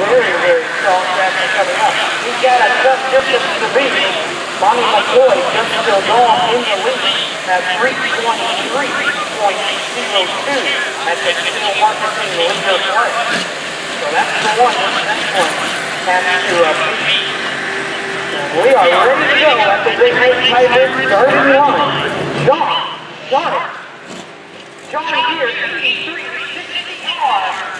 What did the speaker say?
very, very strong traffic coming up. He's got a tough distance to beat. Bonnie McCoy just still going in the lead at 3:23.02. That's a steel marketing leader break. So that's the one that next one has to beat. We are ready to go at the big race by this 31. John here, 8360R.